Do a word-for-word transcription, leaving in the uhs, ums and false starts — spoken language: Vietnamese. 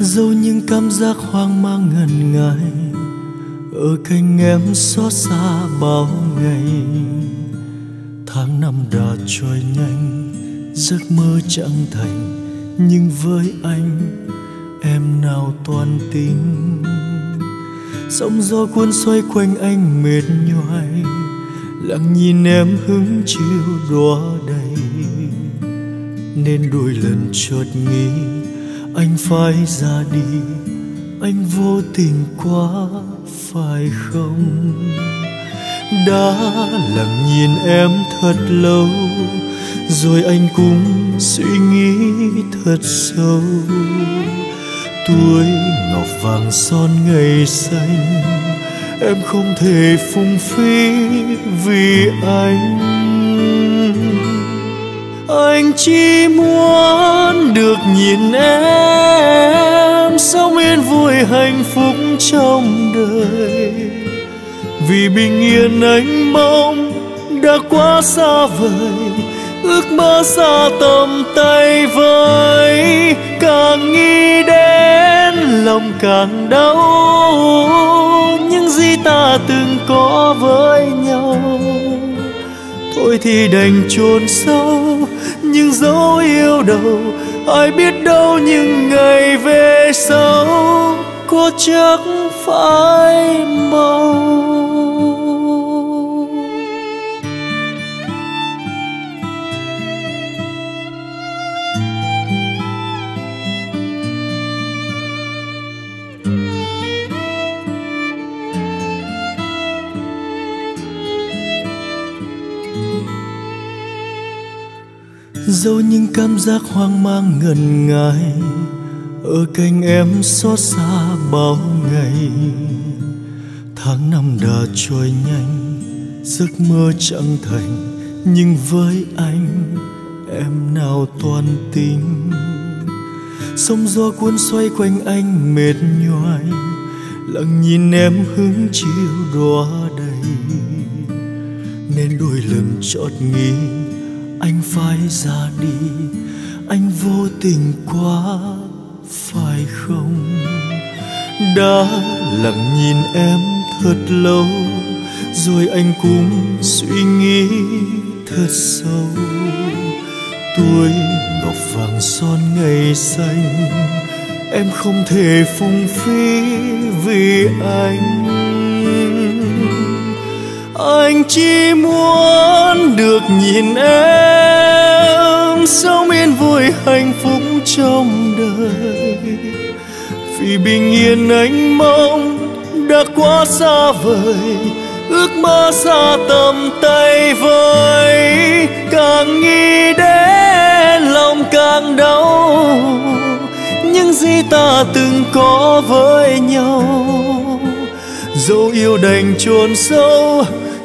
dẫu những cảm giác hoang mang ngần ngại ở cạnh em xót xa bao ngày. Tháng năm đã trôi nhanh, giấc mơ chẳng thành, nhưng với anh em nào toàn tính. Sóng gió cuốn xoay quanh anh mệt nhoài, lặng nhìn em hứng chiều đùa đầy. Nên đôi lần chợt nghĩ anh phải ra đi, anh vô tình quá phải không? Đã lặng nhìn em thật lâu, rồi anh cũng suy nghĩ thật sâu. Tuổi ngọc vàng son ngày xanh, em không thể phung phí vì anh. Anh chỉ muốn được nhìn em sống yên vui hạnh phúc trong đời, vì bình yên anh mong đã quá xa vời, ước mơ xa tầm tay với. Càng nghĩ đến lòng càng đau, những gì ta từng có với nhau. Thôi thì đành chôn sâu những dấu yêu đầu, ai biết đâu những ngày về sau có chắc phải mong. Dẫu những cảm giác hoang mang ngần ngại ở cạnh em xót xa bao ngày. Tháng năm đã trôi nhanh, giấc mơ chẳng thành, nhưng với anh em nào toàn tính. Sóng gió cuốn xoay quanh anh mệt nhoài, lặng nhìn em hứng chiều đùa đầy. Nên đôi lần chợt nghĩ anh phải ra đi, anh vô tình quá phải không? Đã lặng nhìn em thật lâu, rồi anh cũng suy nghĩ thật sâu. Tuổi ngọc vàng son ngày xanh, em không thể phung phí vì anh. Anh chỉ muốn được nhìn em sống yên vui hạnh phúc trong đời, vì bình yên anh mong đã quá xa vời, ước mơ xa tầm tay với. Càng nghĩ đến lòng càng đau, những gì ta từng có với nhau. Dẫu yêu đành chôn sâu